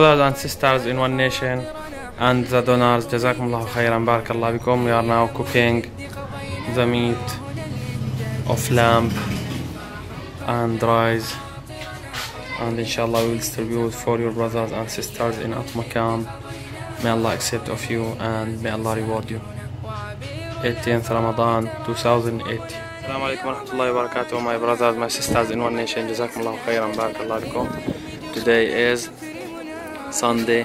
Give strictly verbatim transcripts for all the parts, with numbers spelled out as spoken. brothers and sisters in One Nation and the donors, Jazakumullahu khairan, barakallahu bikum. We are now cooking the meat of lamb and rice, and inshallah we will distribute for your brothers and sisters in Atmeh Camp. May Allah accept of you and may Allah reward you. eighteenth Ramadan two thousand eighteen. Assalamu alaikum wa rahmatullahi wa barakatuh, my brothers, my sisters in One Nation. Jazakumullahu khairan, barakallahu bikum. Today is Sunday,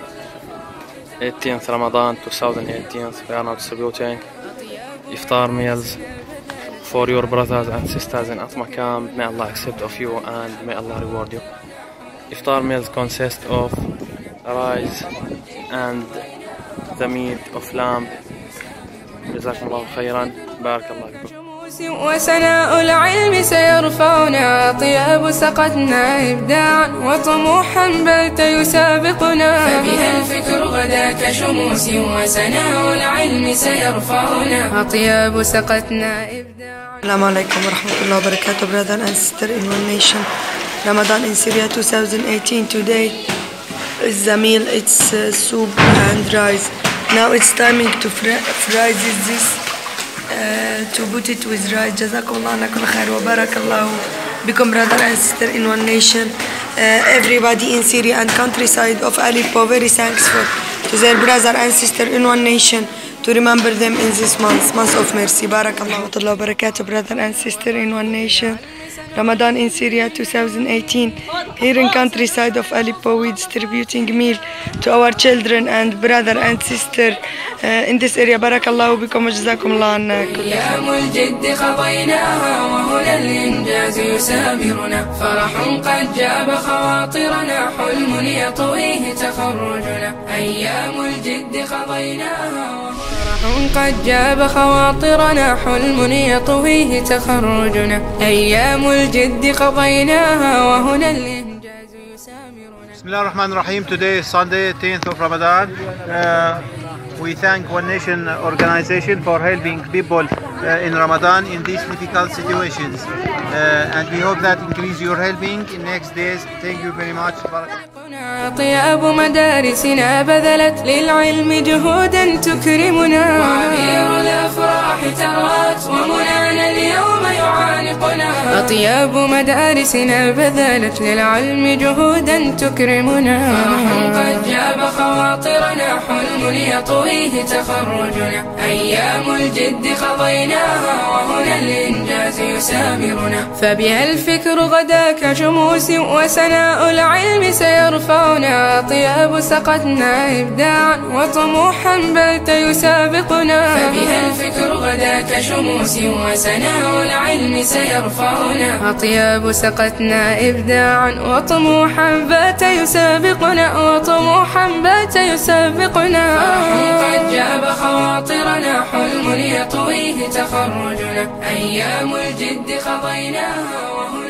eighteenth Ramadan two thousand eighteen. We are now distributing iftar meals for your brothers and sisters in Atmeh Camp. May Allah accept of you and may Allah reward you. Iftar meals consist of rice and the meat of lamb. جزاكم الله خيرا بارك الله فيكم. وسناء العلم سيرفعنا، طياب سقتنا إبداعا وطموحا بات يسابقنا، فبها الفكر غدا كشموس، وسناء العلم سيرفعنا، طياب سقتنا إبداعا. السلام عليكم ورحمة الله وبركاته, brother and sister in One Nation. Ramadan in Syria two thousand eighteen. Today is the meal, it's uh, soup and rice. Now it's timing to fry, fry this, this uh, to put it with rice. Jazakallah khair wa barakallahu. Become brother and sister in One Nation. Uh, everybody in Syria and countryside of Aleppo very thankful to their brother and sister in One Nation, to remember them in this month, month of mercy. Barakallahu wa barakatuh, brother and sister in One Nation. Ramadan in Syria two thousand eighteen. Here in countryside of Aleppo, we distributing meal to our children and brother and sister uh, in this area. Barakallahu bikum wa jazakumullahu anna kulli. قد جاب خواطرنا حلم يطويه تخرجنا أيام الجد قضيناها وهنا الإنجاز يسامرنا. بسم الله الرحمن الرحيم. Today is Sunday, eighteenth of Ramadan. Uh, we thank One Nation organization for helping people uh, in Ramadan in these difficult situations, uh, and we hope that increase your helping in next days. Thank you very much. طياب مدارسنا بذلت للعلم جهودا تكرمنا، وعبير الأفراح ترات ومنانا اليوم يعانقنا، طياب مدارسنا بذلت للعلم جهودا تكرمنا، فرح قد جاب خواطرنا حلم يطويه تخرجنا، أيام الجد قضيناها وهنا الإنجاز يسامرنا، فبها الفكر غدا كشموس، وسناء العلم سيرفعنا، طياب سقتنا إبداعا وطموحا بات يسابقنا، فبها الفكر غدا كشموس، وسناء العلم سيرفعنا، طياب سقتنا إبداعا وطموحا بات يسابقنا، وطموحا بات يسابقنا، فرح قد جاب خواطرنا حلم يطويه تخرجنا، أيام الجد قضيناها.